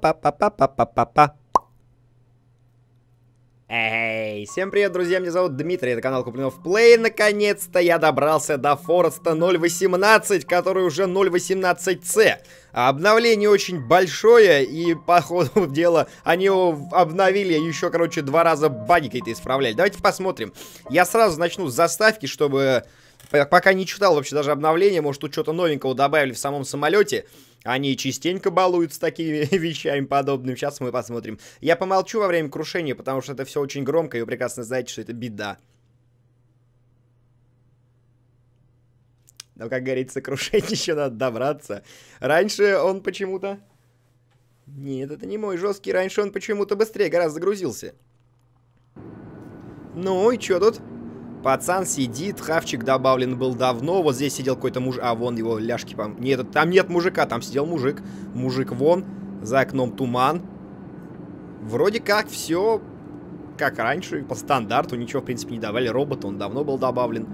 Па-па-па-па-па-па-па-па-па-па-па. Эй, всем привет, друзья, меня зовут Дмитрий, это канал Куплинов Плей. Наконец-то я добрался до Фореста 0.18, который уже 0.18c. Обновление очень большое, и по ходу дела они его обновили, еще, короче, 2 раза баги какие-то исправляли. Давайте посмотрим. Я сразу начну с заставки, чтобы... Пока не читал вообще даже обновление, может, тут что-то новенького добавили в самом самолете. Они частенько балуют с такими вещами подобными. Сейчас мы посмотрим. Я помолчу во время крушения, потому что это все очень громко, и вы прекрасно знаете, что это беда. Но, как говорится, крушение еще надо добраться. Раньше он почему-то... Нет, это не мой жесткий. Раньше он почему-то быстрее гораздо загрузился. Ну, и что тут? Пацан сидит, хавчик добавлен был давно. Вот здесь сидел какой-то мужик. А, вон его ляжки. Нет, там нет мужика, там сидел мужик. Мужик вон, за окном туман. Вроде как все как раньше, по стандарту. Ничего, в принципе, не давали. Робот, он давно был добавлен.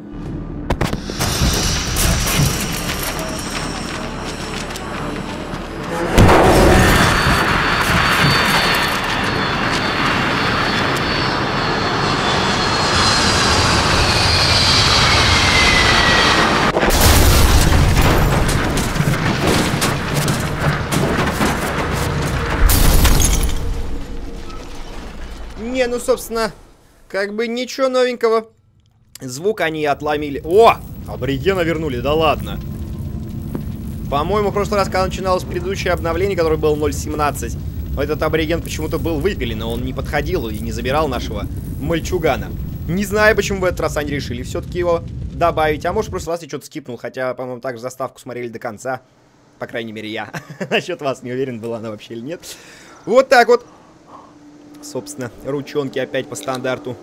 Ну, собственно, как бы ничего новенького. Звук они отломили. О! Аборигена вернули, да ладно. По-моему, в прошлый раз, когда начиналось предыдущее обновление, которое было 0.17, этот абориген почему-то был выпилен, но он не подходил и не забирал нашего мальчугана. Не знаю, почему в этот раз они решили все-таки его добавить. А может, в прошлый раз я что-то скипнул, хотя, по-моему, также заставку смотрели до конца. По крайней мере, я. Насчет вас не уверен, была она вообще или нет. Вот так вот. Собственно, ручонки опять по стандарту.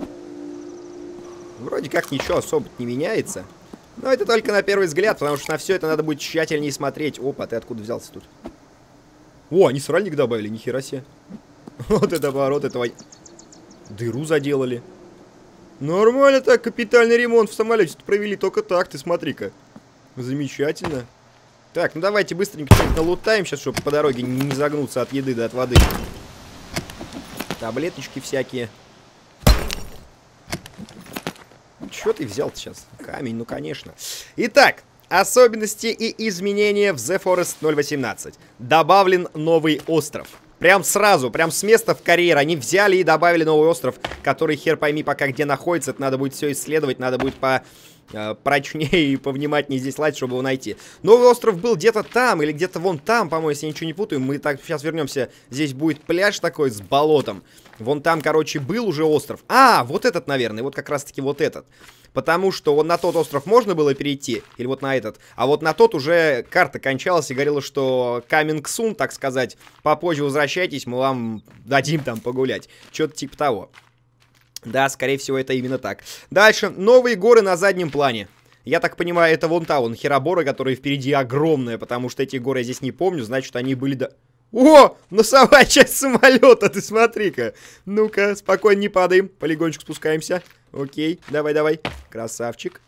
Вроде как ничего особо не меняется. Но это только на первый взгляд, потому что на все это надо будет тщательнее смотреть. Опа, ты откуда взялся тут? О, они сральник добавили, нихера себе. Вот это поворот, этого дыру заделали. Нормально так, капитальный ремонт в самолете провели только так, ты смотри-ка. Замечательно. Так, ну давайте быстренько что-нибудь налутаем сейчас, чтобы по дороге не загнуться от еды да от воды. Таблеточки всякие. Чё ты взял сейчас? Камень, ну конечно. Итак, особенности и изменения в The Forest 0.18. Добавлен новый остров. Прям сразу, прям с места в карьер. Они взяли и добавили новый остров, который хер пойми пока где находится. Это надо будет все исследовать, надо будет прочнее и повнимательнее здесь лазить, чтобы его найти. Новый остров был где-то там или где-то вон там, по-моему, если я ничего не путаю. Мы так сейчас вернемся. Здесь будет пляж такой с болотом. Вон там, короче, был уже остров. А, вот этот, наверное, вот как раз-таки вот этот. Потому что вот на тот остров можно было перейти, или вот на этот. А вот на тот уже карта кончалась и говорила, что coming soon, так сказать. Попозже возвращайтесь, мы вам дадим там погулять. Что-то типа того. Да, скорее всего, это именно так. Дальше. Новые горы на заднем плане. Я так понимаю, это вон та, вон Херабора, которая впереди огромная, потому что эти горы я здесь не помню, значит, они были до... О! Носовая часть самолета, ты смотри-ка. Ну-ка, спокойно, не падаем. Полигончик спускаемся. Окей, давай-давай. Красавчик.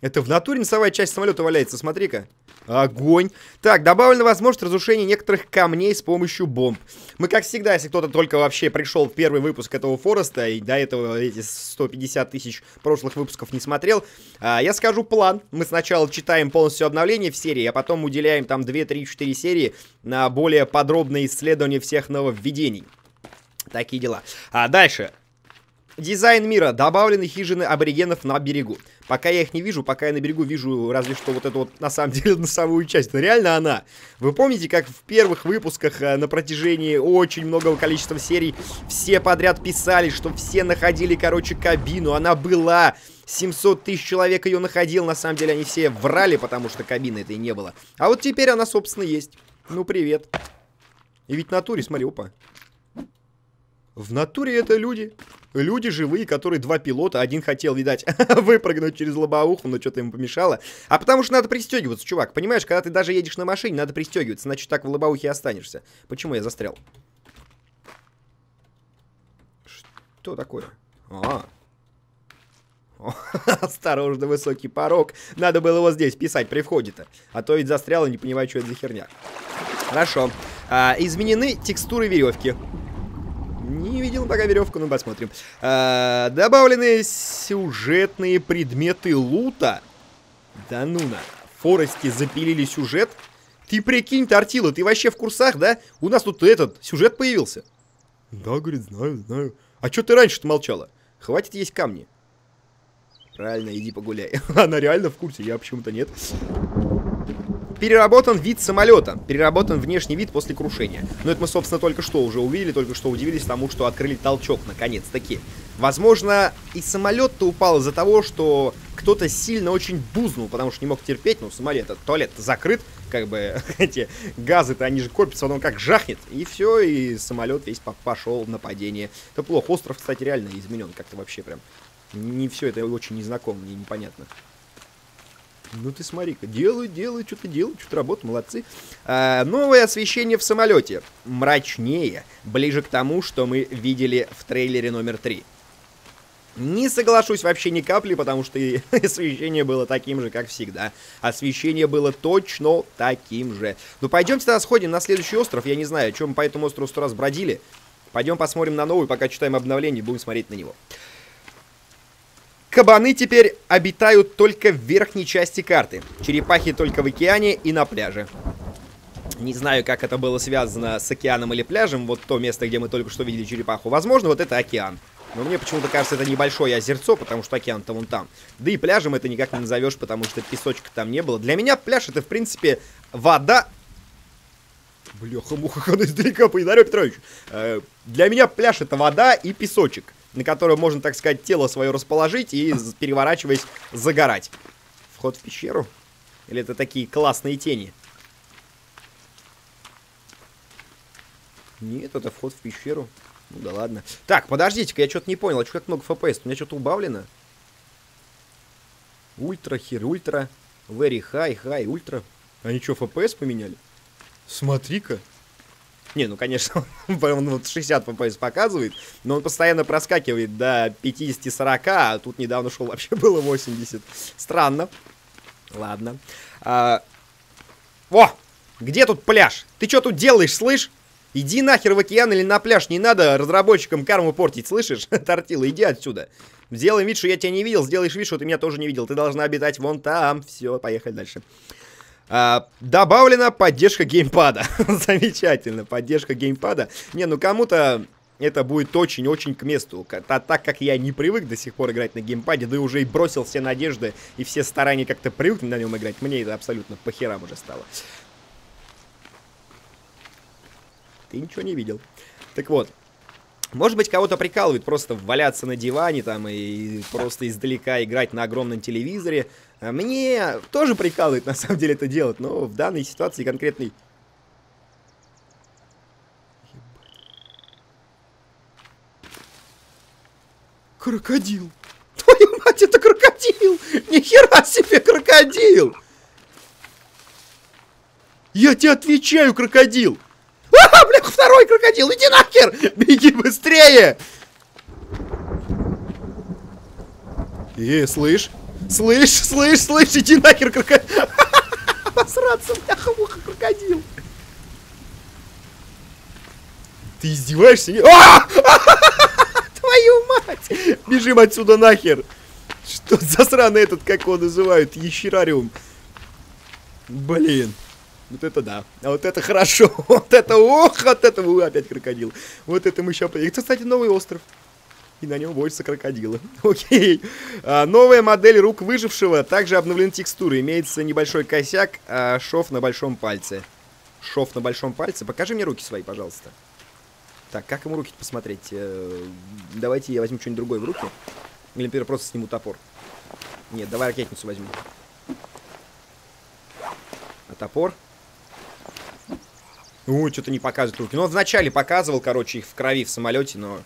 Это в натуре носовая часть самолета валяется, смотри-ка. Огонь. Так, добавлена возможность разрушения некоторых камней с помощью бомб. Мы, как всегда, если кто-то только вообще пришел в первый выпуск этого Фореста, и до этого эти 150 тысяч прошлых выпусков не смотрел, я скажу план. Мы сначала читаем полностью обновление в серии, а потом уделяем там 2-3-4 серии на более подробное исследование всех нововведений. Такие дела. А дальше... Дизайн мира. Добавлены хижины аборигенов на берегу. Пока я их не вижу, пока я на берегу вижу разве что вот эту вот, на самом деле, носовую часть. Но реально она. Вы помните, как в первых выпусках на протяжении очень многого количества серий все подряд писали, что все находили, короче, кабину. Она была... 700 тысяч человек ее находил. На самом деле они все врали, потому что кабины этой не было. А вот теперь она, собственно, есть. Ну, привет. И ведь в натуре, смотри, опа. В натуре это люди. Люди живые, которые 2 пилота. Один хотел, видать, выпрыгнуть через лобоуху, но что-то ему помешало. А потому что надо пристегиваться, чувак. Понимаешь, когда ты даже едешь на машине, надо пристегиваться. Значит, так в лобоухе и останешься. Почему я застрял? Что такое? А. Осторожно, высокий порог. Надо было его здесь писать при входе-то. А то ведь застрял и не понимаю, что это за херня. Хорошо. Изменены текстуры веревки. Не видел пока веревку, но посмотрим. Добавлены сюжетные предметы лута. Да ну на. В Форесте запилили сюжет. Ты прикинь, Тортила, ты вообще в курсах, да? У нас тут этот сюжет появился. Да, говорит, знаю, знаю. А что ты раньше-то молчала? Хватит есть камни. Правильно, иди погуляй. Она реально в курсе, я почему-то нет. Переработан вид самолета. Переработан внешний вид после крушения. Но это мы, собственно, только что уже увидели, только что удивились тому, что открыли толчок, наконец-таки. Возможно, и самолет-то упал из-за того, что кто-то сильно очень бузнул, потому что не мог терпеть, ну, самолет, туалет-то закрыт, как бы, эти газы-то, они же копятся, потом как жахнет, и все, и самолет весь пошел на падение. Это плохо, остров, кстати, реально изменен как-то вообще прям. Не все это очень незнакомо, мне непонятно. Ну ты смотри-ка, делают, что-то работают, молодцы. Новое освещение в самолете. Мрачнее, ближе к тому, что мы видели в трейлере номер 3. Не соглашусь вообще ни капли, потому что освещение было таким же, как всегда. Освещение было точно таким же. Ну пойдемте тогда сходим на следующий остров. Я не знаю, чем мы по этому острову 100 раз бродили. Пойдем посмотрим на новый, пока читаем обновление, будем смотреть на него. Кабаны теперь обитают только в верхней части карты. Черепахи только в океане и на пляже. Не знаю, как это было связано с океаном или пляжем. Вот то место, где мы только что видели черепаху. Возможно, вот это океан. Но мне почему-то кажется, это небольшое озерцо, потому что океан-то вон там. Да и пляжем это никак не назовешь, потому что песочка там не было. Для меня пляж это, в принципе, вода... Бляха-муха, издалека, Пономарев Петрович. Для меня пляж это вода и песочек, на которую можно, так сказать, тело свое расположить и, переворачиваясь, загорать. Вход в пещеру? Или это такие классные тени? Нет, это вход в пещеру. Ну да ладно. Так, подождите-ка, я что-то не понял. А что так много FPS? У меня что-то убавлено? Ультра, хер, ультра. Very high, high, ультра. Они что, FPS поменяли? Смотри-ка. Не, ну конечно, он вот 60 FPS показывает, но он постоянно проскакивает до 50-40, а тут недавно шел, вообще было 80. Странно. Ладно. О! Где тут пляж? Ты что тут делаешь, слышь? Иди нахер в океан или на пляж, не надо разработчикам карму портить, слышишь? Тортила, иди отсюда. Сделай вид, что я тебя не видел, сделаешь вид, что ты меня тоже не видел. Ты должна обитать вон там. Все, поехали дальше. Добавлена поддержка геймпада. Замечательно, поддержка геймпада. Не, ну кому-то это будет очень-очень к месту. Так как я не привык до сих пор играть на геймпаде, да и уже и бросил все надежды и все старания как-то привыкнуть на нем играть, мне это абсолютно по херам уже стало. Ты ничего не видел. Так вот. Может быть, кого-то прикалывает просто валяться на диване там и просто издалека играть на огромном телевизоре. Мне тоже прикалывает, на самом деле, это делать, но в данной ситуации конкретный... Крокодил. Твою мать, это крокодил! Нихера себе крокодил! Я тебе отвечаю, крокодил! А, бля, второй крокодил, иди нахер! Беги быстрее! Слышь? Слышь, иди нахер, крокодил! Посраться, бляха-муха, крокодил! Ты издеваешься? Твою мать! Бежим отсюда нахер! Что за сраный этот, как его называют, ящерариум? Блин. Вот это да. А вот это хорошо. Вот это, ох, от этого опять крокодил. Вот это мы сейчас... Это, кстати, новый остров. И на нем водятся крокодилы. Окей. Новая модель рук выжившего. Также обновлены текстуры. Имеется небольшой косяк, шов на большом пальце. Шов на большом пальце. Покажи мне руки свои, пожалуйста. Так, как ему руки посмотреть? Давайте я возьму что-нибудь другое в руки. Или, например, просто сниму топор. Нет, давай ракетницу возьму. А топор... Ой, что-то не показывает руки. Ну, он вначале показывал, короче, их в крови в самолете, но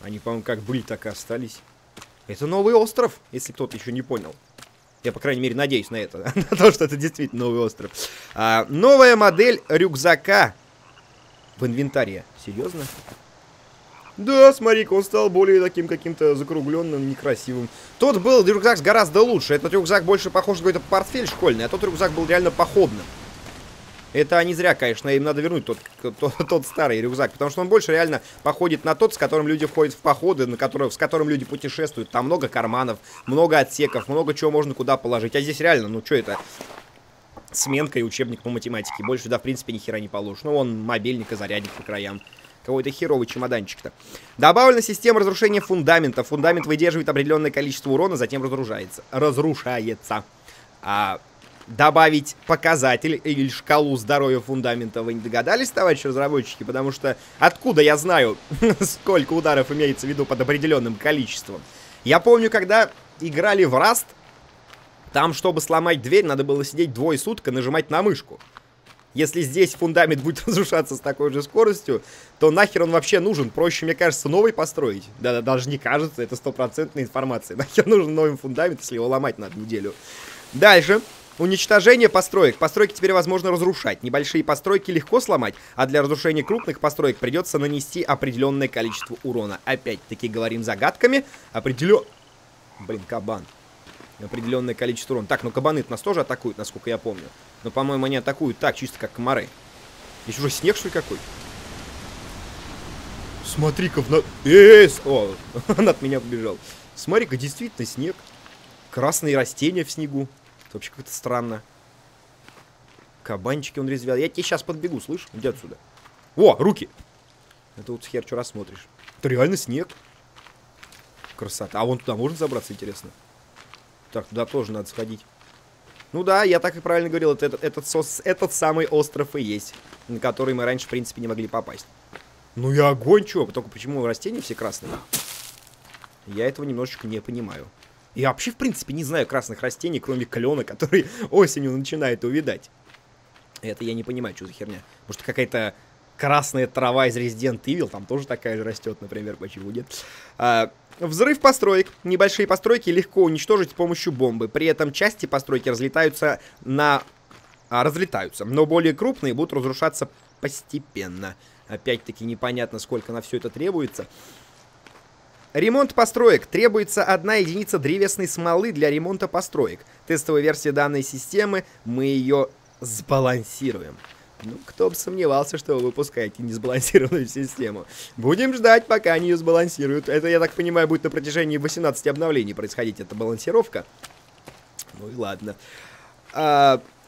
они, по-моему, как были, так и остались. Это новый остров, если кто-то еще не понял. Я, по крайней мере, надеюсь на это, на то, что это действительно новый остров. Новая модель рюкзака в инвентаре. Серьезно? Да, смотри-ка, он стал более таким каким-то закругленным, некрасивым. Тот был рюкзак гораздо лучше. Этот рюкзак больше похож на какой-то портфель школьный, а тот рюкзак был реально походным. Это они зря, конечно, им надо вернуть тот старый рюкзак, потому что он больше реально походит на тот, с которым люди входят в походы, с которым люди путешествуют. Там много карманов, много отсеков, много чего можно куда положить. А здесь реально, ну что это, сменка и учебник по математике. Больше сюда, в принципе, ни хера не положишь. Ну, вон мобильник и зарядник по краям. Какой-то херовый чемоданчик-то. Добавлена система разрушения фундамента. Фундамент выдерживает определенное количество урона, затем разрушается. Добавить показатель или шкалу здоровья фундамента вы не догадались, товарищи разработчики? Потому что откуда я знаю, сколько ударов имеется в виду под определенным количеством? Я помню, когда играли в Rust, там, чтобы сломать дверь, надо было сидеть двое суток и нажимать на мышку. Если здесь фундамент будет разрушаться с такой же скоростью, то нахер он вообще нужен? Проще, мне кажется, новый построить. Да, даже не кажется, это стопроцентная информация. Нахер нужен новый фундамент, если его ломать надо неделю. Дальше. Уничтожение построек. Постройки теперь возможно разрушать. Небольшие постройки легко сломать, а для разрушения крупных построек придется нанести определенное количество урона. Опять-таки говорим загадками. Блин, кабан. Определенное количество урона. Так, ну кабаны-то нас тоже атакуют, насколько я помню. Но, по-моему, они атакуют так, чисто как комары. Здесь уже снег, что ли, какой-то? Смотри-ка, О, он от меня побежал. Смотри-ка, действительно снег. Красные растения в снегу. Это вообще как-то странно. Кабанчики он резвил. Я тебе сейчас подбегу, слышь? Иди отсюда. О, руки! Это вот хер что рассмотришь. Это реально снег. Красота. А вон туда можно забраться, интересно? Так, туда тоже надо сходить. Ну да, я так и правильно говорил. Этот самый остров и есть. На который мы раньше, в принципе, не могли попасть. Ну и огонь, чего? Только почему растения все красные? Я этого немножечко не понимаю. Я вообще, в принципе, не знаю красных растений, кроме клена, который осенью начинает увидать. Это я не понимаю, что за херня. Может, какая-то красная трава из Resident Evil, там тоже такая же растет, например, почему нет. Взрыв построек. Небольшие постройки легко уничтожить с помощью бомбы. При этом части постройки разлетаются, но более крупные будут разрушаться постепенно. Опять-таки непонятно, сколько на все это требуется. Ремонт построек. Требуется 1 единица древесной смолы для ремонта построек. Тестовая версия данной системы, мы ее сбалансируем. Ну, кто бы сомневался, что вы выпускаете несбалансированную систему. Будем ждать, пока они ее сбалансируют. Это, я так понимаю, будет на протяжении 18 обновлений происходить эта балансировка. Ну и ладно.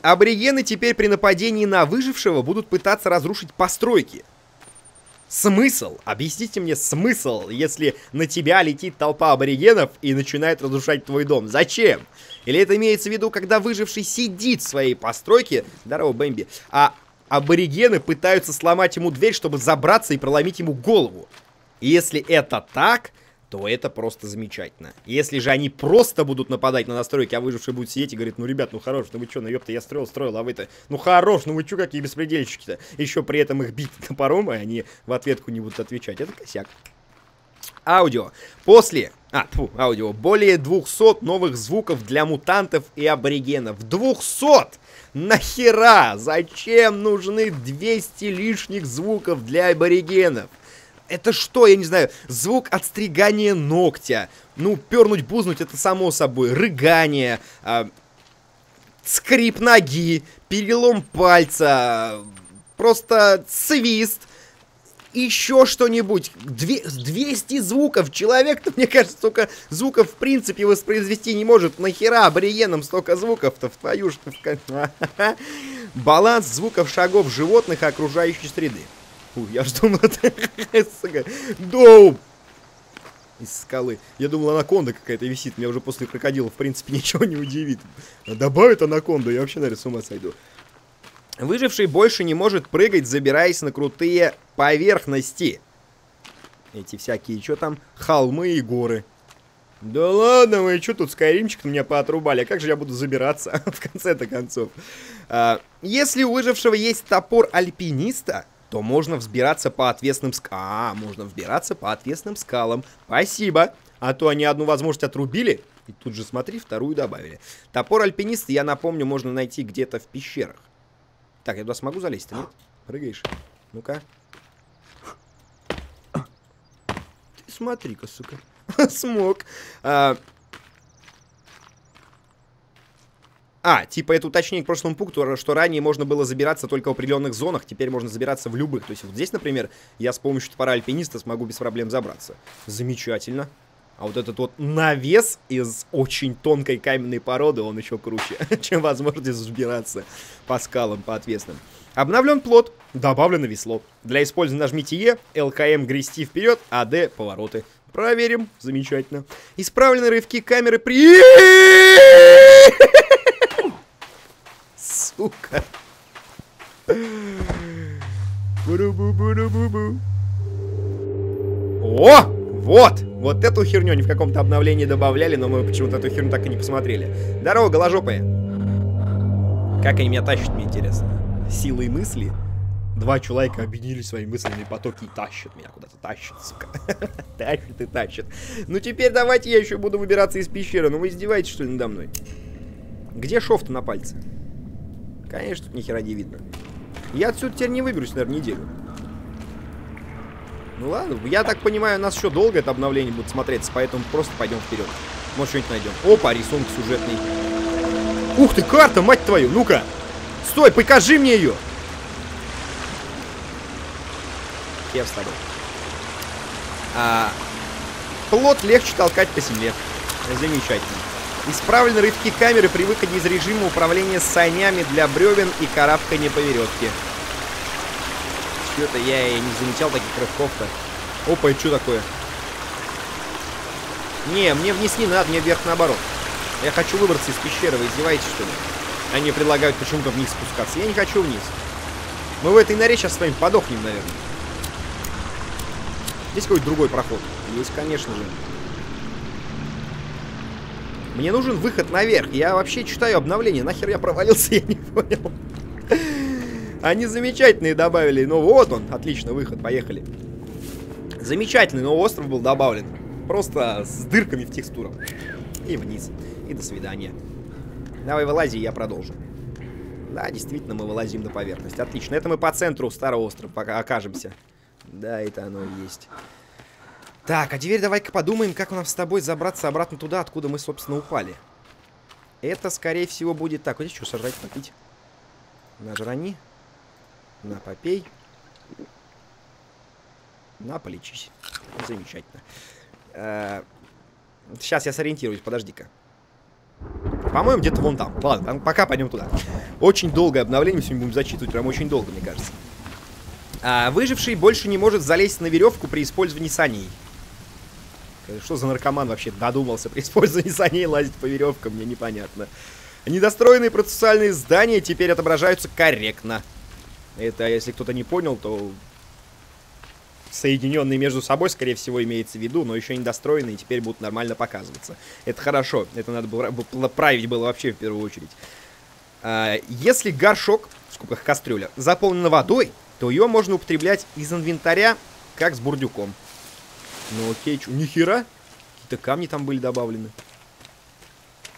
Аборигены теперь при нападении на выжившего будут пытаться разрушить постройки. Смысл? Объясните мне смысл, если на тебя летит толпа аборигенов и начинает разрушать твой дом. Зачем? Или это имеется в виду, когда выживший сидит в своей постройке, здорово, Бэмби, а аборигены пытаются сломать ему дверь, чтобы забраться и проломить ему голову? Если это так, то это просто замечательно. Если же они просто будут нападать на настройки, а выживший будет сидеть и говорит: ну, ребят, ну хорош, ну вы чё, ну ёпта, я строил, а вы-то... Ну хорош, ну вы чё, какие беспредельщики-то? Еще при этом их бить топором, и они в ответку не будут отвечать. Это косяк. Аудио. Аудио. Более 200 новых звуков для мутантов и аборигенов. 200! Нахера? Зачем нужны 200 лишних звуков для аборигенов? Это что, я не знаю, звук отстригания ногтя, ну, пернуть, бузнуть, это само собой, рыгание, скрип ноги, перелом пальца, просто свист, еще что-нибудь. 200 звуков, человек-то, мне кажется, столько звуков в принципе воспроизвести не может, нахера абориенам столько звуков-то, в твою ж ты... Баланс звуков шагов животных и окружающей среды. Фу, я ж думал, это... Доу! Из скалы. Я думал, анаконда какая-то висит. Меня уже после крокодила, в принципе, ничего не удивит. Добавят анаконду, я вообще, наверное, с ума сойду. Выживший больше не может прыгать, забираясь на крутые поверхности. Эти всякие, что там, холмы и горы. Да ладно, вы что тут, скайримчик меня поотрубали? А как же я буду забираться в конце-то концов? Если у выжившего есть топор альпиниста, то можно взбираться по отвесным скалам. Можно взбираться по отвесным скалам. Спасибо. А то они одну возможность отрубили. И тут же, смотри, вторую добавили. Топор альпиниста, я напомню, можно найти где-то в пещерах. Так, я туда смогу залезть, ты нет? Прыгаешь. Ну-ка. смотри-ка, сука. Смог. Типа это уточнение к прошлому пункту, что ранее можно было забираться только в определенных зонах, теперь можно забираться в любых. То есть вот здесь, например, я с помощью топора альпиниста смогу без проблем забраться. Замечательно. А вот этот вот навес из очень тонкой каменной породы, он еще круче, чем возможность забираться по скалам, по отвесным. Обновлен плот, добавлено весло. Для использования нажмите Е, ЛКМ грести вперед, АД повороты. Проверим, замечательно. Исправлены рывки камеры при... Сука. О, вот! Вот эту херню они в каком-то обновлении добавляли, но мы почему-то эту херню так и не посмотрели. Здорово, голожопые. Как они меня тащат, мне интересно. Силой мысли. Два человека объединили свои мысленные потоки и тащат меня куда-то, тащат, сука. Тащат и тащат. Ну теперь давайте я еще буду выбираться из пещеры. Ну вы издеваетесь, что ли, надо мной? Где шов-то на пальце? Конечно, тут нихера не видно. Я отсюда теперь не выберусь, наверное, неделю. Ну ладно, я так понимаю, у нас еще долго это обновление будет смотреться, поэтому просто пойдем вперед. Может, что-нибудь найдем. Опа, рисунок сюжетный. Ух ты, карта, мать твою, ну-ка. Стой, покажи мне ее. Я с тобой. Плот легче толкать по земле. Замечательно. Исправлены рывки камеры при выходе из режима управления санями для бревен и карабкания по веревке. Что-то я и не замечал таких рывков-то. Опа, и что такое? Не, мне вниз не надо, мне вверх наоборот. Я хочу выбраться из пещеры, вы издеваетесь, что ли? Они предлагают почему-то вниз спускаться. Я не хочу вниз. Мы в этой норе сейчас с вами подохнем, наверное. Здесь какой-то другой проход. Есть, конечно же. Мне нужен выход наверх. Я вообще читаю обновление. Нахер я провалился, я не понял. Они замечательные добавили. Ну вот он, отлично, выход, поехали. Замечательный новый остров был добавлен. Просто с дырками в текстурах. И вниз. И до свидания. Давай вылази, я продолжу. Да, действительно, мы вылазим на поверхность. Отлично, это мы по центру старого острова пока окажемся. Да, это оно и есть. Так, а теперь давай-ка подумаем, как у нас с тобой забраться обратно туда, откуда мы, собственно, упали. Это, скорее всего, будет так. Вот здесь что, сожрать, попить? Нажрани. На, попей. На, полечись. Замечательно. Сейчас я сориентируюсь, подожди-ка. По-моему, где-то вон там. Ладно, пока пойдем туда. Очень долгое обновление, сегодня будем зачитывать, прям очень долго, мне кажется. Выживший больше не может залезть на веревку при использовании саней. Что за наркоман вообще додумался при использовании саней лазить по веревкам, мне непонятно. Недостроенные процессуальные здания теперь отображаются корректно. Это, если кто-то не понял, то соединенные между собой, скорее всего, имеется в виду, но еще недостроенные теперь будут нормально показываться. Это хорошо, это надо было править было вообще в первую очередь. Если горшок, в скобках кастрюля, заполнен водой, то ее можно употреблять из инвентаря, как с бурдюком. Ну окей, чё, нихера? Какие-то камни там были добавлены.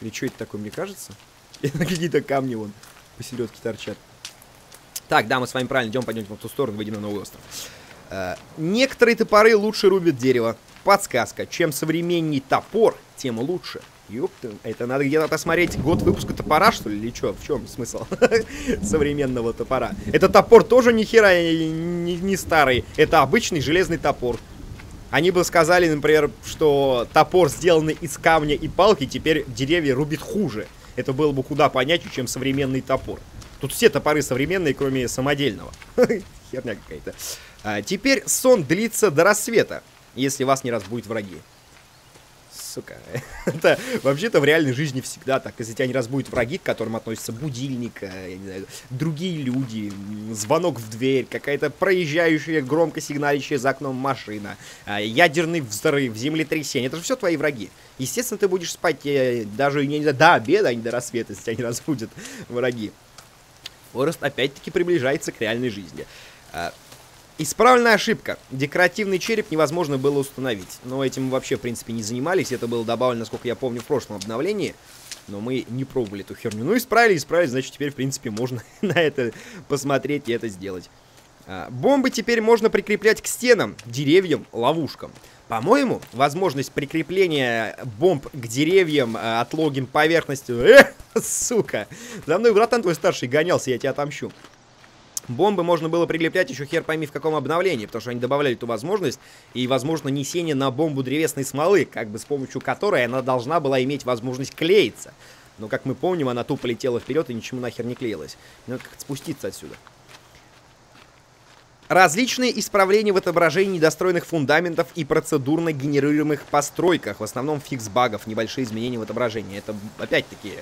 Или что это такое, мне кажется? Это какие-то камни вон посередке торчат. Так, да, мы с вами правильно идем, пойдем в ту сторону, выйдем на новый остров. Некоторые топоры лучше рубят дерево. Подсказка, чем современней топор, тем лучше. Ёпта, это надо где-то смотреть год выпуска топора, что ли, или чё? В чем смысл современного топора? Это топор тоже нихера не старый, это обычный железный топор. Они бы сказали, например, что топор, сделанный из камня и палки, теперь деревья рубит хуже. Это было бы куда понятнее, чем современный топор. Тут все топоры современные, кроме самодельного. Херня какая-то. Теперь сон длится до рассвета, если вас не разбудят враги. Сука, это вообще-то в реальной жизни всегда так. Если тебя не разбудят враги, к которым относятся будильник, я не знаю, другие люди, звонок в дверь, какая-то проезжающая, громко сигналищая за окном машина, ядерный взрыв, землетрясение, это же все твои враги. Естественно, ты будешь спать даже не до обеда, а не до рассвета, если тебя не разбудят враги. Форест опять-таки приближается к реальной жизни. Исправленная ошибка. Декоративный череп невозможно было установить. Но этим мы вообще, в принципе, не занимались. Это было добавлено, насколько я помню, в прошлом обновлении. Но мы не пробовали эту херню. Ну, исправили, значит, теперь, в принципе, можно на это посмотреть и это сделать. Бомбы теперь можно прикреплять к стенам, деревьям, ловушкам. По-моему, возможность прикрепления бомб к деревьям от логин поверхностью... сука! За мной братан твой старший гонялся, я тебя отомщу. Бомбы можно было прилеплять еще хер пойми в каком обновлении, потому что они добавляли эту возможность и, возможно, несение на бомбу древесной смолы, как бы с помощью которой она должна была иметь возможность клеиться. Но, как мы помним, она тупо летела вперед и ничему нахер не клеилась. Надо как-то спуститься отсюда. Различные исправления в отображении недостроенных фундаментов и процедурно генерируемых постройках. В основном фикс багов, небольшие изменения в отображении. Это, опять-таки,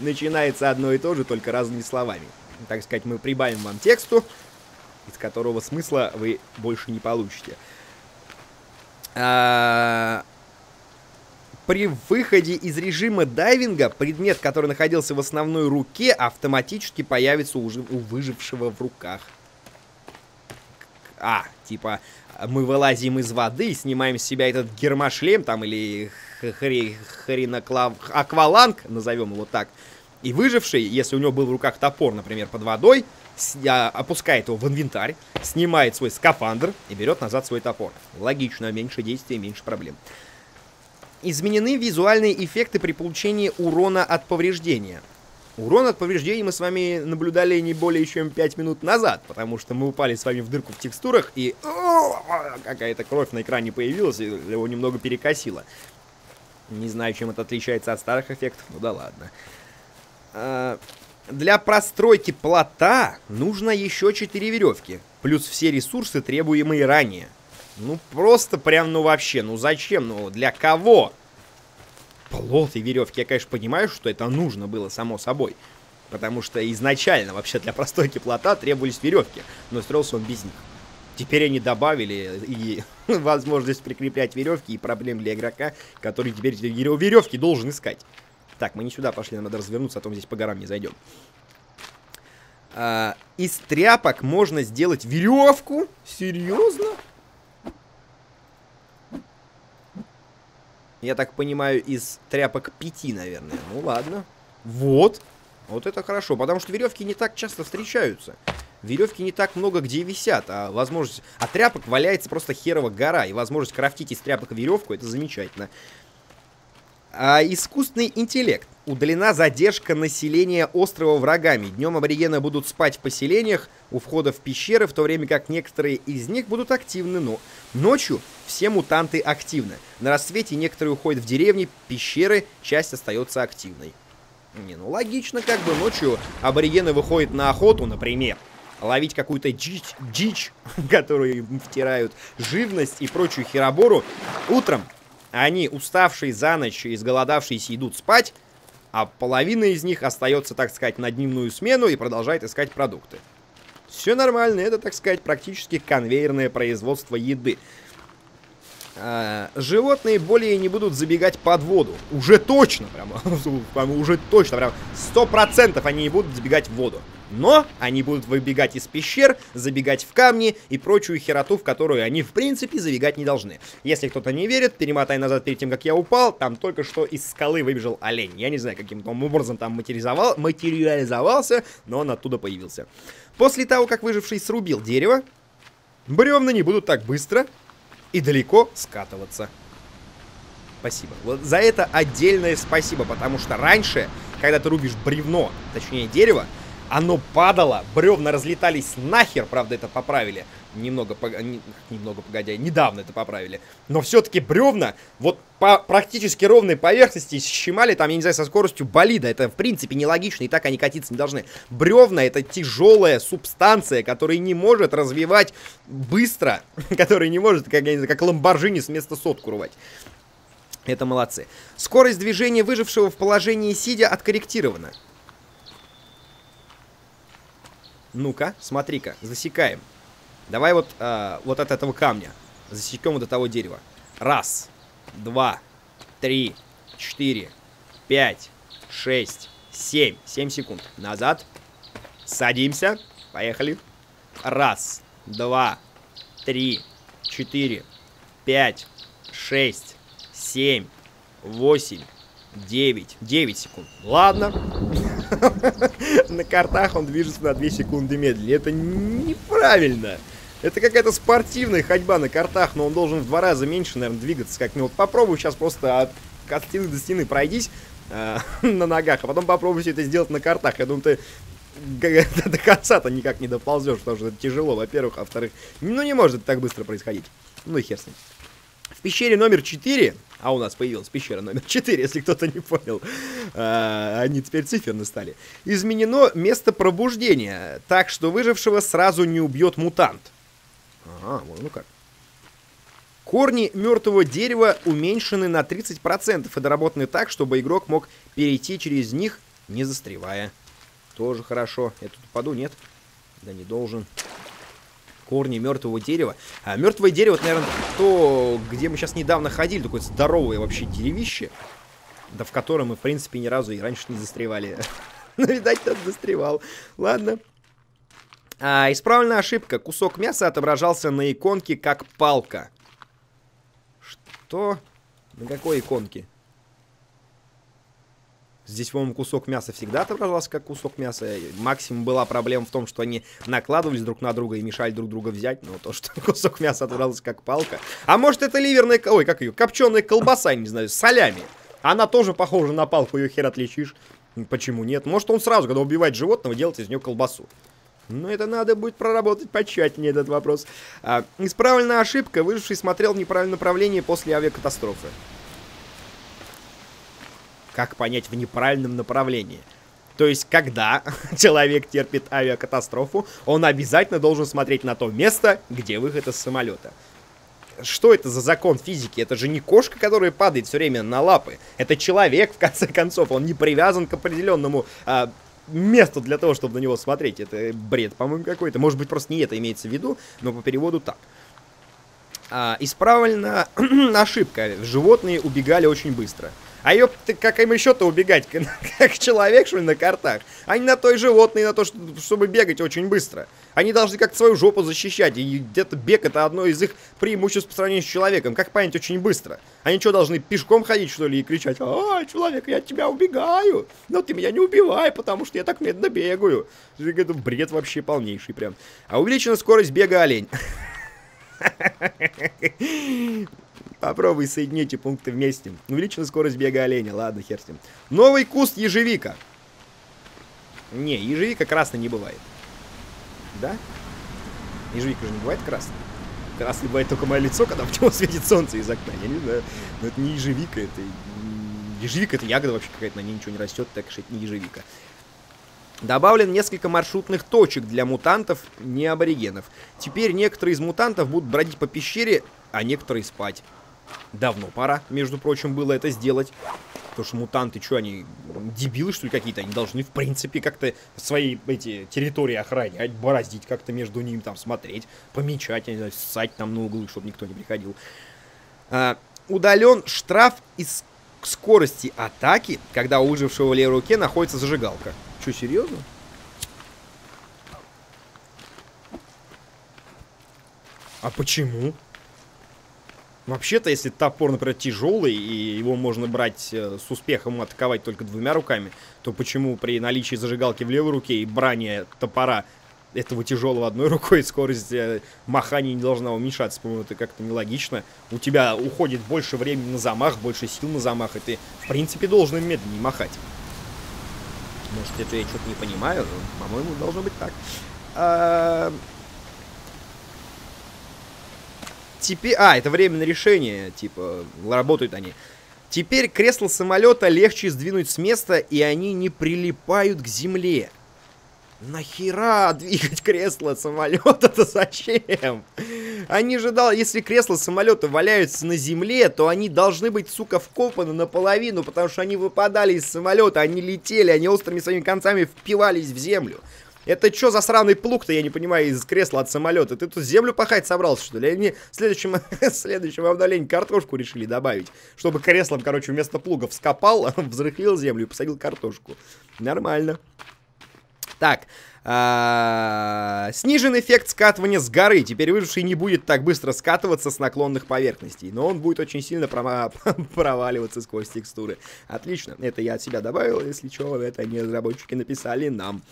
начинается одно и то же, только разными словами. Так сказать, мы прибавим вам тексту, из которого смысла вы больше не получите. При выходе из режима дайвинга предмет, который находился в основной руке, автоматически появится у выжившего в руках. А, типа, мы вылазим из воды, снимаем с себя этот гермошлем, там, или акваланг, назовем его так. И выживший, если у него был в руках топор, например, под водой, опускает его в инвентарь, снимает свой скафандр и берет назад свой топор. Логично, меньше действий, меньше проблем. Изменены визуальные эффекты при получении урона от повреждения. Урон от повреждений мы с вами наблюдали не более чем 5 минут назад, потому что мы упали с вами в дырку в текстурах, и какая-то кровь на экране появилась, и его немного перекосило. Не знаю, чем это отличается от старых эффектов, ну да ладно. Для простройки плота нужно еще 4 веревки, плюс все ресурсы, требуемые ранее. Ну просто прям, ну вообще, ну зачем, ну для кого? Плот и веревки, я, конечно, понимаю, что это нужно было, само собой. Потому что изначально вообще для простойки плота требовались веревки, но строился он без них. Теперь они добавили и возможность прикреплять веревки, и проблем для игрока, который теперь веревки должен искать. Так, мы не сюда пошли, нам надо развернуться, а то мы здесь по горам не зайдем. Из тряпок можно сделать веревку? Серьезно? Я так понимаю, из тряпок 5, наверное. Ну ладно. Вот. Вот это хорошо, потому что веревки не так часто встречаются. Веревки не так много где висят, а возможность... А тряпок валяется просто херова гора, и возможность крафтить из тряпок веревку — это замечательно. Искусственный интеллект. Удалена задержка населения острова врагами. Днем аборигены будут спать в поселениях у входа в пещеры, в то время как некоторые из них будут активны, но ночью все мутанты активны. На рассвете некоторые уходят в деревни, пещеры, часть остается активной. Не, ну логично, как бы ночью аборигены выходят на охоту, например, ловить какую-то дичь, которую им втирают, живность и прочую херобору. Утром они, уставшие за ночь и изголодавшиеся, идут спать, а половина из них остается, так сказать, на дневную смену и продолжает искать продукты. Все нормально, это, так сказать, практически конвейерное производство еды. Животные более не будут забегать под воду. Уже точно, прямо, уже точно, прям 100% они не будут забегать в воду. Но они будут выбегать из пещер, забегать в камни и прочую хероту, в которую они, в принципе, забегать не должны. Если кто-то не верит, перемотай назад перед тем, как я упал, там только что из скалы выбежал олень. Я не знаю, каким там образом там материализовался, но он оттуда появился. После того, как выживший срубил дерево, бревна не будут так быстро и далеко скатываться. Спасибо. Вот за это отдельное спасибо, потому что раньше, когда ты рубишь бревно, точнее дерево, оно падало, бревна разлетались нахер, правда, это поправили. Немного погодя, недавно это поправили. Но все-таки бревна вот по практически ровной поверхности щемали, там, я не знаю, со скоростью болида. Это, в принципе, нелогично, и так они катиться не должны. Бревна — это тяжелая субстанция, которая не может развивать быстро, которая не может, как, я не знаю, как Ламборджини с места сотку рвать. Это молодцы. Скорость движения выжившего в положении сидя откорректирована. Ну-ка, смотри-ка, засекаем. Давай вот, вот от этого камня. Засекем вот до того дерева. 1, 2, 3, 4, 5, 6, 7. 7 секунд. Назад. Садимся. Поехали. 1, 2, 3, 4, 5, 6, 7, 8, 9. 9 секунд. Ладно. На картах он движется на 2 секунды медленнее. Это неправильно. Это какая-то спортивная ходьба на картах, но он должен в 2 раза меньше, наверное, двигаться как минимум. Попробую сейчас просто от стены до стены пройдись на ногах, а потом попробуй все это сделать на картах. Я думаю, ты до конца-то никак не доползешь, потому что это тяжело, во-первых, а во-вторых, ну не может это так быстро происходить. Ну и хер с ним. В пещере номер 4, а у нас появилась пещера номер 4, если кто-то не понял, они теперь циферны стали, изменено место пробуждения, так что выжившего сразу не убьет мутант. Ага, ну как. Корни мертвого дерева уменьшены на 30% и доработаны так, чтобы игрок мог перейти через них, не застревая. Тоже хорошо. Я тут упаду, нет? Да не должен. Корни мертвого дерева. А мертвое дерево, это, наверное, то, где мы сейчас недавно ходили, такое здоровое вообще деревище, да в котором мы, в принципе, ни разу и раньше не застревали. Ну, видать, тот застревал. Ладно. Исправлена ошибка. Кусок мяса отображался на иконке как палка. Что? На какой иконке? Здесь, по-моему, кусок мяса всегда отображался как кусок мяса. Максимум была проблема в том, что они накладывались друг на друга и мешали друг друга взять. Но то, что кусок мяса отображался как палка. А может, это ливерная... Ой, как ее? Копченая колбаса, не знаю, с солями. Она тоже похожа на палку, ее хер отличишь. Почему нет? Может, он сразу, когда убивает животного, делает из нее колбасу. Но это надо будет проработать потщательнее, этот вопрос. Исправлена ошибка. Выживший смотрел в неправильном направлении после авиакатастрофы. Как понять в неправильном направлении? То есть, когда человек терпит авиакатастрофу, он обязательно должен смотреть на то место, где выход из самолета. Что это за закон физики? Это же не кошка, которая падает все время на лапы. Это человек, в конце концов. Он не привязан к определенному месту для того, чтобы на него смотреть. Это бред, по-моему, какой-то. Может быть, просто не это имеется в виду, но по переводу так. Исправлена ошибка. Животные убегали очень быстро. А ёп, ты как им еще-то убегать? Как человек, что ли, на картах? Они на то и животные, на то, чтобы бегать очень быстро. Они должны как-то свою жопу защищать. И где-то бег — это одно из их преимуществ по сравнению с человеком. Как понять очень быстро? Они что, должны пешком ходить, что ли, и кричать: «А, человек, я от тебя убегаю! Но ты меня не убивай, потому что я так медленно бегаю». Это бред вообще полнейший прям. А увеличена скорость бега олень. Попробуй соединить пункты вместе. Увеличена скорость бега оленя. Ладно, хер с ним. Новый куст ежевика. Не, ежевика красной не бывает. Да? Ежевика же не бывает красной. Красной бывает только мое лицо, когда в него светит солнце из окна. Я не знаю. Но это не ежевика, это... Ежевика — это ягода вообще какая-то, на ней ничего не растет, так что это не ежевика. Добавлен несколько маршрутных точек для мутантов, не аборигенов. Теперь некоторые из мутантов будут бродить по пещере, а некоторые спать. Давно пора, между прочим, было это сделать. Потому что мутанты, что они, дебилы, что ли, какие-то? Они должны, в принципе, как-то свои эти территории охранять, бороздить как-то между ними, там, смотреть, помечать, я не знаю, ссать там на углы, чтобы никто не приходил. Удален штраф из скорости атаки, когда у выжившего в левой руке находится зажигалка. Что, серьезно? А почему? Вообще-то, если топор, например, тяжелый, и его можно брать с успехом, атаковать только 2 руками, то почему при наличии зажигалки в левой руке и брания топора этого тяжелого одной рукой скорость махания не должна уменьшаться? По-моему, это как-то нелогично. У тебя уходит больше времени на замах, больше сил на замах, и ты, в принципе, должен медленнее махать. Может, это я что-то не понимаю, но, по-моему, должно быть так. Теперь... это временное решение, типа, работают они. Теперь кресло самолета легче сдвинуть с места, и они не прилипают к земле. Нахера двигать кресло самолета-то зачем? Они же, если кресло самолета валяются на земле, то они должны быть, сука, вкопаны наполовину, потому что они выпадали из самолета, они летели, они острыми своими концами впивались в землю. Это что за сраный плуг-то, я не понимаю, из кресла от самолета? Ты тут землю пахать собрался, что ли? Они в следующем обновлении картошку решили добавить, чтобы креслом, короче, вместо плуга вскопал, взрыхлил землю и посадил картошку. Нормально. Так, снижен эффект скатывания с горы. Теперь выживший не будет так быстро скатываться с наклонных поверхностей, но он будет очень сильно проваливаться сквозь текстуры. Отлично, это я от себя добавил, если что, это не разработчики написали нам.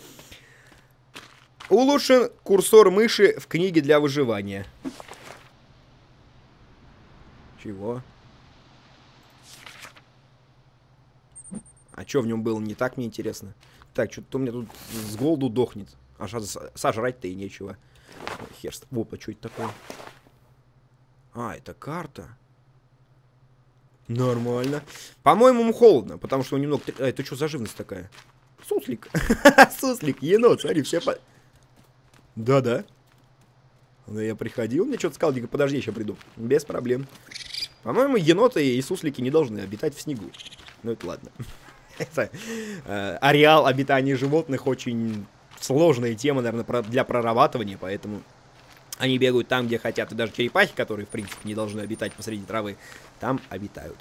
Улучшен курсор мыши в книге для выживания. Чего? А что в нем было не так, мне интересно. Так, что-то у меня тут с голоду дохнет. А сожрать-то и нечего. Херст. Опа, что это такое? А, это карта. Нормально. По-моему, ему холодно, потому что он немного... А, это что за живность такая? Суслик. Суслик, енот, смотри, все по... Да-да. Ну, я приходил, мне что-то сказал, подожди, я сейчас приду. Без проблем. По-моему, еноты и суслики не должны обитать в снегу. Ну, это ладно. Ареал обитания животных очень сложная тема, наверное, для прорабатывания, поэтому... Они бегают там, где хотят, и даже черепахи, которые, в принципе, не должны обитать посреди травы, там обитают.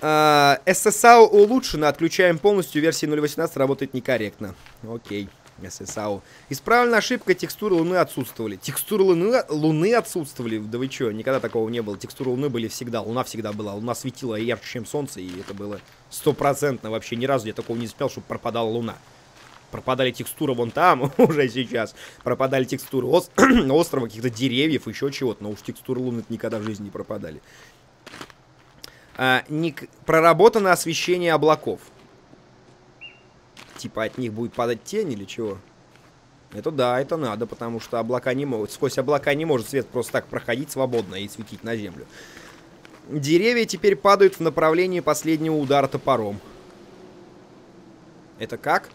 SSAO улучшено, отключаем полностью, версии 0.18 работает некорректно. Окей, SSAO. Исправлена ошибка, текстуры Луны отсутствовали. Текстуры Луны отсутствовали, да вы чё, никогда такого не было. Текстуры Луны были всегда, Луна всегда была, Луна светила ярче, чем Солнце, и это было стопроцентно вообще. Ни разу я такого не успел, чтобы пропадала Луна. Пропадали текстуры вон там, уже сейчас. Пропадали текстуры острова, каких-то деревьев, еще чего-то. Но уж текстуры луны никогда в жизни не пропадали. Проработано освещение облаков. Типа от них будет падать тень или чего? Это да, это надо, потому что облака не могут. Сквозь облака не может свет просто так проходить свободно и светить на землю. Деревья теперь падают в направлении последнего удара топором. Это как?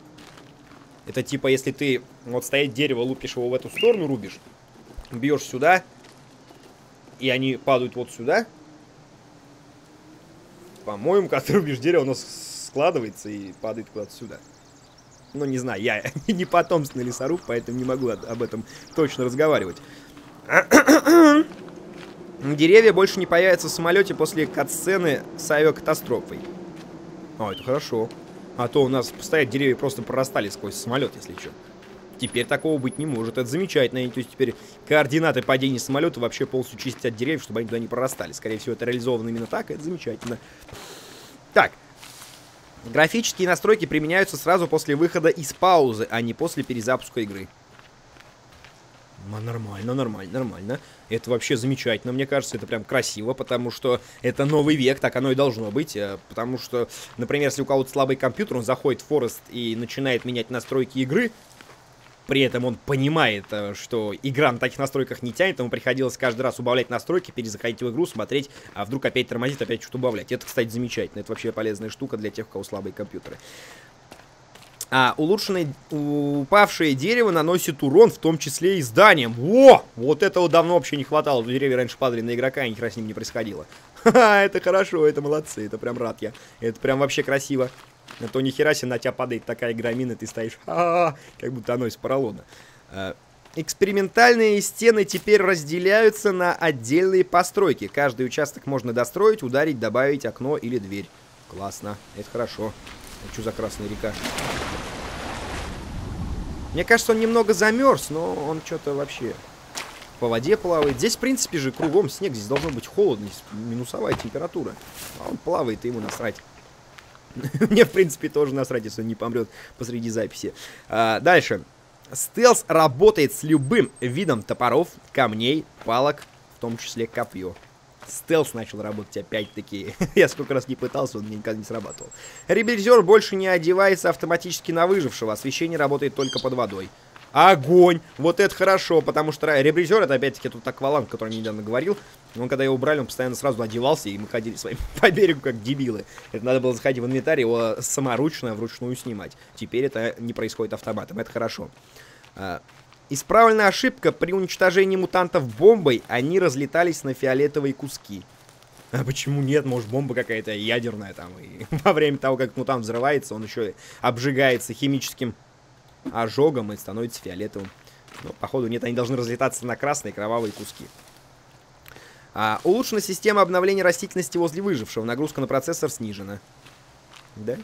Это типа, если ты вот стоит дерево, лупишь его в эту сторону, рубишь, бьешь сюда, и они падают вот сюда. По-моему, когда ты рубишь дерево, оно складывается и падает куда-то сюда. Ну, не знаю, я не потомственный лесоруб, поэтому не могу об этом точно разговаривать. Деревья больше не появятся в самолете после катсцены с авиакатастрофой. О, это хорошо. А то у нас стоят деревья просто прорастали сквозь самолет, если что. Теперь такого быть не может. Это замечательно. То есть теперь координаты падения самолета вообще полностью чистить от деревьев, чтобы они туда не прорастали. Скорее всего, это реализовано именно так. Это замечательно. Так. Графические настройки применяются сразу после выхода из паузы, а не после перезапуска игры. Нормально, нормально, нормально. Это вообще замечательно, мне кажется, это прям красиво, потому что это новый век, так оно и должно быть. Потому что, например, если у кого-то слабый компьютер, он заходит в Forest и начинает менять настройки игры. При этом он понимает, что игра на таких настройках не тянет, ему приходилось каждый раз убавлять настройки, перезаходить в игру, смотреть, а вдруг опять тормозит, опять что-то убавлять. Это, кстати, замечательно, это вообще полезная штука для тех, у кого слабые компьютеры. А улучшенное упавшее дерево наносит урон, в том числе и зданиям. Во! Вот этого давно вообще не хватало. Деревья раньше падали на игрока, и ни хера с ним не происходило. Ха-ха, это хорошо, это молодцы, это прям рад я. Это прям вообще красиво. А то ни хера себе на тебя падает такая громина, ты стоишь, ха-ха, как будто оно из поролона. Экспериментальные стены теперь разделяются на отдельные постройки. Каждый участок можно достроить, ударить, добавить окно или дверь. Классно, это хорошо. А что за красная река? Мне кажется, он немного замерз, но он что-то вообще по воде плавает. Здесь, в принципе же, кругом снег. Здесь должно быть холодно, минусовая температура. А он плавает, и ему насрать. Мне, в принципе, тоже насрать, если он не помрет посреди записи. Дальше. Стелс работает с любым видом топоров, камней, палок, в том числе копье. Стелс начал работать опять-таки. Я сколько раз не пытался, он мне никогда не срабатывал. Ребельзер больше не одевается автоматически на выжившего. Освещение работает только под водой. Огонь! Вот это хорошо, потому что ребельзер, это опять-таки тут акваланг, о котором я недавно говорил. Но когда его убрали, он постоянно сразу одевался, и мы ходили с вами по берегу как дебилы. Это надо было заходить в инвентарь, его саморучно, вручную снимать. Теперь это не происходит автоматом, это хорошо. Исправлена ошибка. При уничтожении мутантов бомбой они разлетались на фиолетовые куски. А почему нет? Может, бомба какая-то ядерная там. И во время того, как мутант взрывается, он еще обжигается химическим ожогом и становится фиолетовым. Но, походу, нет, они должны разлетаться на красные кровавые куски. Улучшена система обновления растительности возле выжившего. Нагрузка на процессор снижена. Да?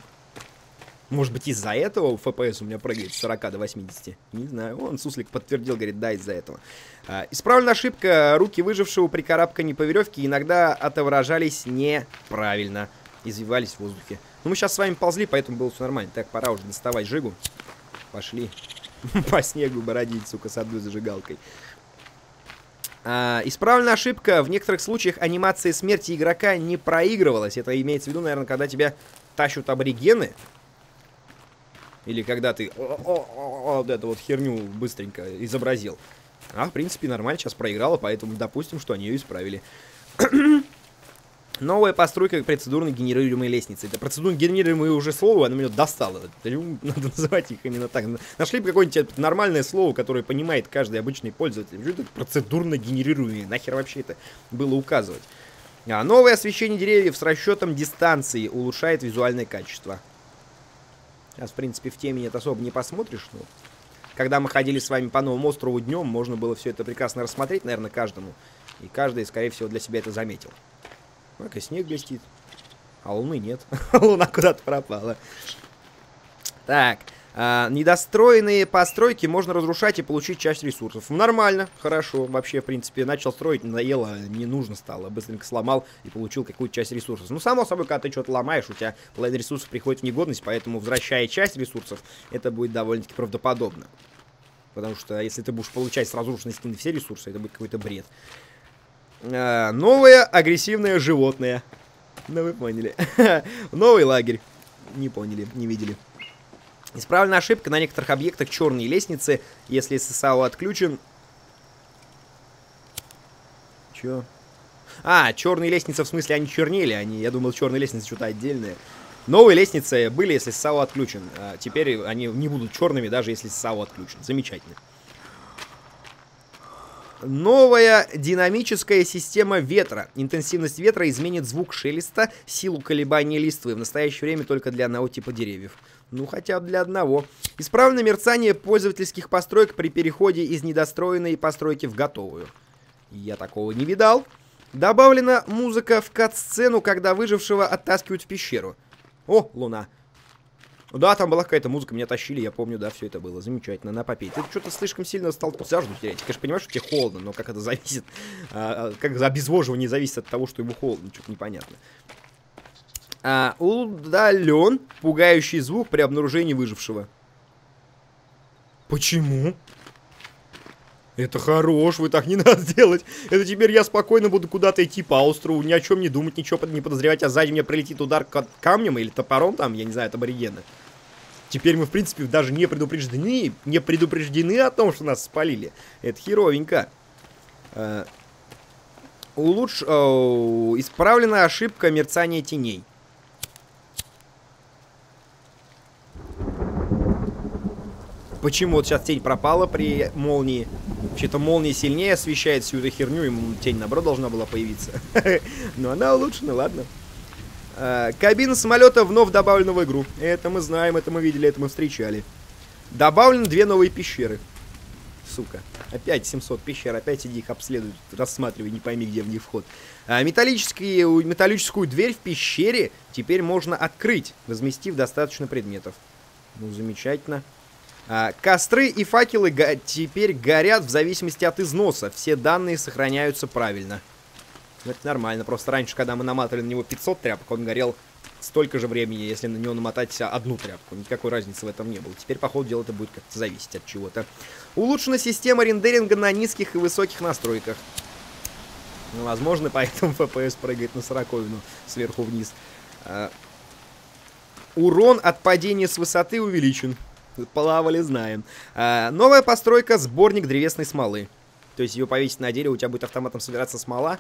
Может быть, из-за этого FPS у меня прыгает с 40 до 80. Не знаю. Он, суслик, подтвердил, говорит, да, из-за этого. Исправлена ошибка. Руки выжившего при карабкании по веревке иногда отображались неправильно. Извивались в воздухе. Ну, мы сейчас с вами ползли, поэтому было все нормально. Так, пора уже доставать жигу. Пошли. По снегу бородить, сука, с одной зажигалкой. Исправлена ошибка. В некоторых случаях анимация смерти игрока не проигрывалась. Это имеется в виду, наверное, когда тебя тащут аборигены. Или когда ты вот эту вот херню быстренько изобразил. А, в принципе, нормально сейчас проиграла, поэтому допустим, что они ее исправили. Новая постройка процедурно генерируемой лестницы. Это процедурно генерируемое уже слово, оно меня достало. Надо называть их именно так. Нашли бы какое-нибудь нормальное слово, которое понимает каждый обычный пользователь. Что это процедурно генерируемое? Нахер вообще это было указывать? А новое освещение деревьев с расчетом дистанции улучшает визуальное качество. Сейчас, в принципе, в теме нет, особо не посмотришь. Но когда мы ходили с вами по новому острову днем, можно было все это прекрасно рассмотреть, наверное, каждому. И каждый, скорее всего, для себя это заметил. Так, и снег блестит. А луны нет. Луна куда-то пропала. Так. Недостроенные постройки можно разрушать и получить часть ресурсов. Нормально. Хорошо. Вообще, в принципе, начал строить, надоело, не нужно стало. Быстренько сломал и получил какую-то часть ресурсов. Ну, само собой, когда ты что-то ломаешь, у тебя половина ресурсов приходит в негодность, поэтому, возвращая часть ресурсов, это будет довольно-таки правдоподобно. Потому что, если ты будешь получать с разрушенной скины все ресурсы, это будет какой-то бред. Новое агрессивное животное. Ну вы поняли. Новый лагерь. Не поняли, не видели. Исправлена ошибка на некоторых объектах черные лестницы. Если ССАО отключен... Чё? А, черные лестницы, в смысле, они чернели. Они, я думал, черные лестницы что-то отдельное. Новые лестницы были, если ССАО отключен. Теперь они не будут черными, даже если ССАО отключен. Замечательно. Новая динамическая система ветра. Интенсивность ветра изменит звук шелеста, силу колебания листвы. В настоящее время только для одного типа деревьев. Ну, хотя бы для одного. Исправлено мерцание пользовательских построек при переходе из недостроенной постройки в готовую. Я такого не видал. Добавлена музыка в кат-сцену, когда выжившего оттаскивают в пещеру. О, луна. Да, там была какая-то музыка, меня тащили, я помню, да, все это было замечательно, на попей. Ты что-то слишком сильно стал жажду терять. Ты, конечно, понимаешь, что тебе холодно, но как это зависит, как обезвоживание зависит от того, что ему холодно, что-то непонятно. Удален пугающий звук при обнаружении выжившего. Почему? Это хорош, вы так не надо делать. Это теперь я спокойно буду куда-то идти по острову, ни о чем не думать, ничего не подозревать, а сзади мне прилетит удар камнем или топором там, я не знаю, от аборигена. Теперь мы, в принципе, даже не предупреждены о том, что нас спалили. Это херовенько. Исправлена ошибка мерцания теней. Почему вот сейчас тень пропала при молнии? Вообще-то молния сильнее освещает всю эту херню, и тень, наоборот, должна была появиться. Но она улучшена, ладно. Кабина самолета вновь добавлена в игру. Это мы знаем, это мы видели, это мы встречали. Добавлены две новые пещеры. Сука. Опять 700 пещер, опять иди их обследуй, рассматривай, не пойми, где в них вход. Металлическую дверь в пещере теперь можно открыть, разместив достаточно предметов. Ну, замечательно. Костры и факелы теперь горят в зависимости от износа. Все данные сохраняются правильно. Это нормально. Просто раньше, когда мы наматывали на него 500 тряпок, он горел столько же времени, если на него намотать одну тряпку. Никакой разницы в этом не было. Теперь, по ходу дела, это будет как-то зависеть от чего-то. Улучшена система рендеринга на низких и высоких настройках. Ну, возможно, поэтому FPS прыгает на сороковину сверху вниз. Урон от падения с высоты увеличен. Плавали, знаем. Новая постройка — сборник древесной смолы. То есть ее повесить на дерево, у тебя будет автоматом собираться смола.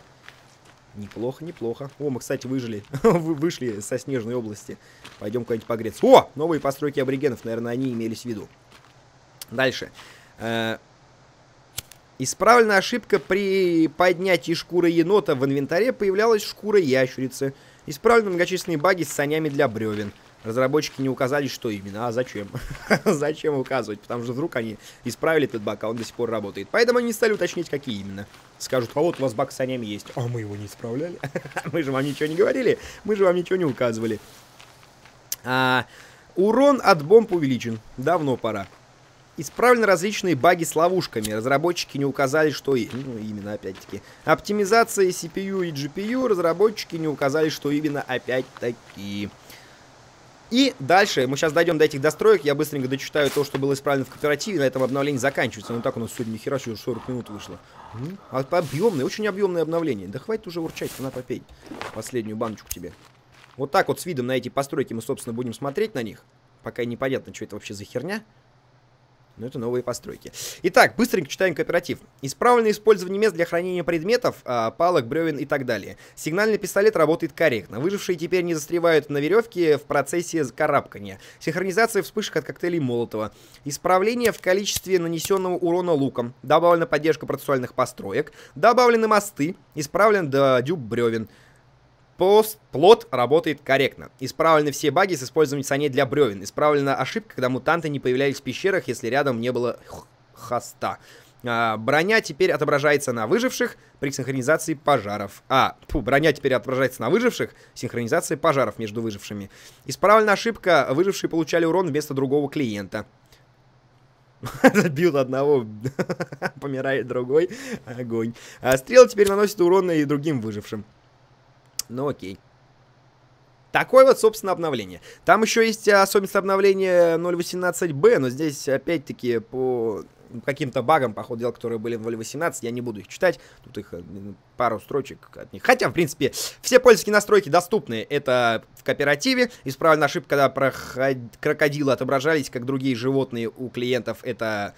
Неплохо, неплохо. О, мы, кстати, вышли со снежной области. Пойдем куда-нибудь погреться. О, новые постройки аборигенов, наверное, они имелись в виду. Дальше. Исправлена ошибка при поднятии шкуры енота в инвентаре. Появлялась шкура ящерицы. Исправлены многочисленные баги с санями для бревен. Разработчики не указали, что именно, а зачем? Зачем указывать? Потому что вдруг они исправили этот баг, а он до сих пор работает. Поэтому они не стали уточнять, какие именно. Скажут, а вот у вас баг с санями есть. А мы его не исправляли. Мы же вам ничего не говорили, мы же вам ничего не указывали. Урон от бомб увеличен. Давно пора. Исправлены различные баги с ловушками. Разработчики не указали, что именно, опять-таки. Оптимизация CPU и GPU. Разработчики не указали, что именно, опять-таки. И дальше, мы сейчас дойдем до этих достроек, я быстренько дочитаю то, что было исправлено в кооперативе, на этом обновлении заканчивается. Ну так у нас сегодня ни хера, что 40 минут вышло. Объемное, очень объемное обновление. Да хватит уже урчать, на, попей последнюю баночку тебе. Вот так вот с видом на эти постройки мы, собственно, будем смотреть на них. Пока непонятно, что это вообще за херня. Но это новые постройки. Итак, быстренько читаем кооператив. Исправлено использование мест для хранения предметов, палок, бревен и так далее. Сигнальный пистолет работает корректно. Выжившие теперь не застревают на веревке в процессе карабкания. Синхронизация вспышек от коктейлей Молотова. Исправление в количестве нанесенного урона луком. Добавлена поддержка процессуальных построек. Добавлены мосты. Исправлен дюб бревен. Плот работает корректно. Исправлены все баги с использованием саней для бревен. Исправлена ошибка, когда мутанты не появлялись в пещерах, если рядом не было хоста. Броня теперь отображается на выживших при синхронизации пожаров. Броня теперь отображается на выживших, синхронизации пожаров между выжившими. Исправлена ошибка, выжившие получали урон вместо другого клиента. Забил одного, помирает другой. Огонь. Стрелы теперь наносят урон и другим выжившим. Ну окей. Такое вот, собственно, обновление. Там еще есть особенность обновления 0.18b, но здесь, опять-таки, по каким-то багам, по ходу дела, которые были в 0.18, я не буду их читать. Тут их пару строчек от них. Хотя, в принципе, все польские настройки доступны. Это в кооперативе. Исправлена ошибка, когда крокодилы отображались, как другие животные у клиентов. Это...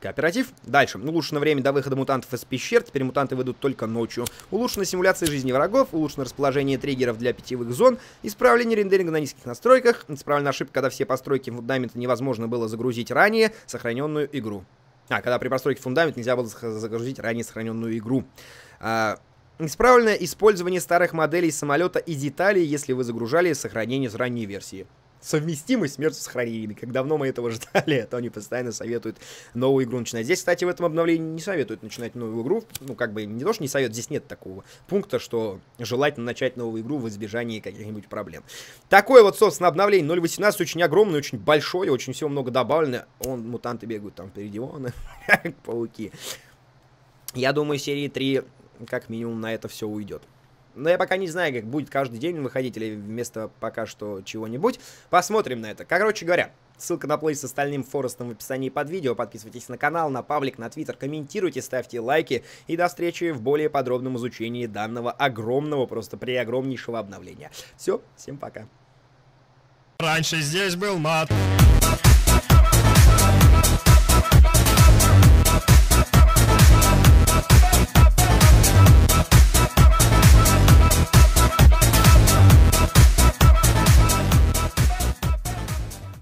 кооператив. Дальше. Улучшено время до выхода мутантов из пещер. Теперь мутанты выйдут только ночью. Улучшена симуляция жизни врагов. Улучшено расположение триггеров для питьевых зон. Исправление рендеринга на низких настройках. Исправлена ошибка, когда все постройки фундамента невозможно было загрузить ранее сохраненную игру. Когда при постройке фундамента нельзя было загрузить ранее сохраненную игру. Исправлено использование старых моделей самолета и деталей, если вы загружали сохранение с ранней версии. Совместимость с мертвосохранениями. Как давно мы этого ждали, то они постоянно советуют новую игру начинать. Здесь, кстати, в этом обновлении не советуют начинать новую игру. Ну, как бы, не то, что не советуют, здесь нет такого пункта, что желательно начать новую игру в избежании каких-нибудь проблем. Такое вот, собственно, обновление 0.18 очень огромное, очень большое, очень всего много добавлено. Мутанты бегают там впереди, как пауки. Я думаю, серии 3 как минимум на это все уйдет. Но я пока не знаю, как будет каждый день выходить или вместо пока что чего-нибудь. Посмотрим на это. Короче говоря, ссылка на плей с остальным Форестом в описании под видео. Подписывайтесь на канал, на паблик, на твиттер, комментируйте, ставьте лайки. И до встречи в более подробном изучении данного огромного, просто преогромнейшего обновления. Все, всем пока. Раньше здесь был мат.